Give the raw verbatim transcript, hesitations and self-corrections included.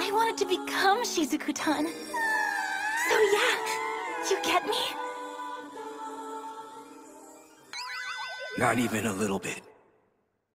I wanted to become Shizuku-tan. So yeah, you get me? Not even a little bit.